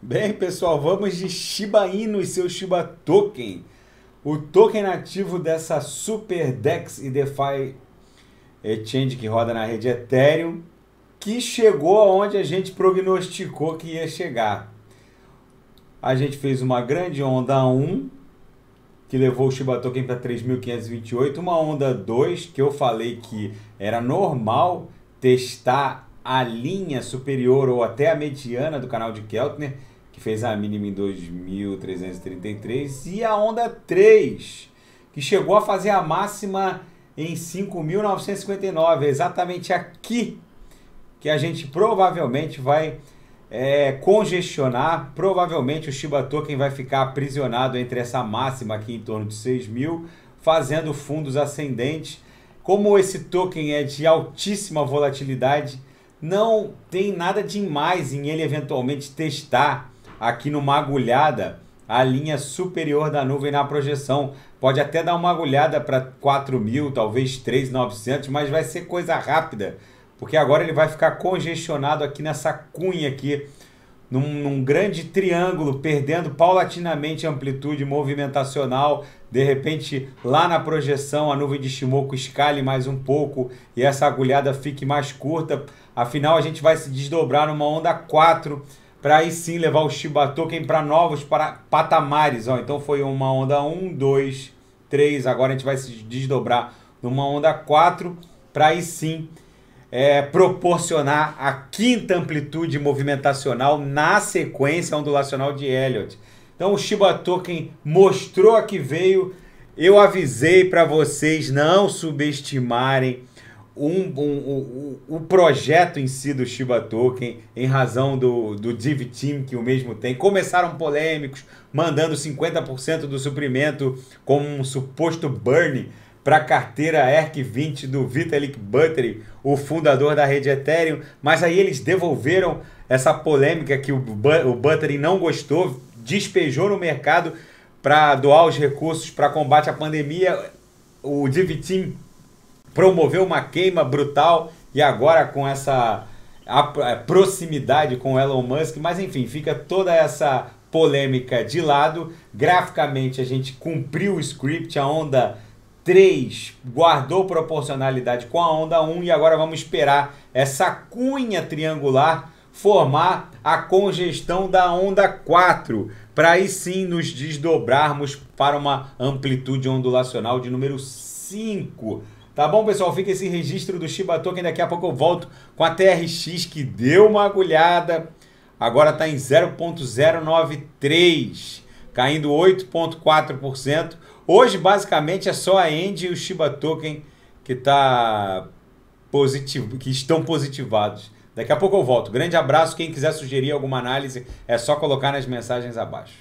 Bem, pessoal, vamos de Shiba Inu e seu Shiba Token. O token nativo dessa Superdex e DeFi Exchange que roda na rede Ethereum, que chegou aonde a gente prognosticou que ia chegar. A gente fez uma grande onda 1, que levou o Shiba Token para 3.528, uma onda 2, que eu falei que era normal testar a linha superior ou até a mediana do canal de Keltner, que fez a mínima em 2.333, e a onda 3, que chegou a fazer a máxima em 5.959, exatamente aqui, que a gente provavelmente vai congestionar, provavelmente o Shiba Token vai ficar aprisionado entre essa máxima aqui em torno de 6.000, fazendo fundos ascendentes. Como esse token é de altíssima volatilidade, não tem nada demais em ele eventualmente testar aqui numa agulhada a linha superior da nuvem na projeção. Pode até dar uma agulhada para 4.000, talvez 3.900, mas vai ser coisa rápida, porque agora ele vai ficar congestionado aqui nessa cunha aqui, num grande triângulo, perdendo paulatinamente a amplitude movimentacional. De repente, lá na projeção, a nuvem de Shimoku escale mais um pouco e essa agulhada fique mais curta. Afinal, a gente vai se desdobrar numa onda 4 para aí sim levar o Shiba Token para novos patamares. Ó, então foi uma onda 1, 2, 3. Agora a gente vai se desdobrar numa onda 4 para aí sim proporcionar a quinta amplitude movimentacional na sequência ondulacional de Elliot. Então o Shiba Token mostrou a que veio. Eu avisei para vocês não subestimarem o projeto em si do Shiba Token em razão do Div Team que o mesmo tem. Começaram polêmicos, mandando 50% do suprimento como um suposto burn para a carteira ERC-20 do Vitalik Buterin, o fundador da rede Ethereum, mas aí eles devolveram essa polêmica que o Buterin não gostou, despejou no mercado para doar os recursos para combate à pandemia. O Div Team promoveu uma queima brutal e agora com essa proximidade com Elon Musk, mas enfim, fica toda essa polêmica de lado. Graficamente a gente cumpriu o script, a onda 3 guardou proporcionalidade com a onda 1 e agora vamos esperar essa cunha triangular formar a congestão da onda 4 para aí sim nos desdobrarmos para uma amplitude ondulacional de número 5. Tá bom, pessoal? Fica esse registro do Shiba Token. Daqui a pouco eu volto com a TRX que deu uma agulhada. Agora está em 0.093, caindo 8.4%. Hoje, basicamente, é só a END e o Shiba Token que estão positivados. Daqui a pouco eu volto. Grande abraço. Quem quiser sugerir alguma análise, é só colocar nas mensagens abaixo.